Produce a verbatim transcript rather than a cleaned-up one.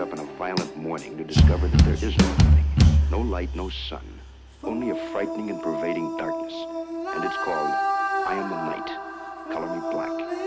up on a violent morning to discover that there is no morning, no light, no sun, only a frightening and pervading darkness. And it's called I Am the Night, Color Me Black.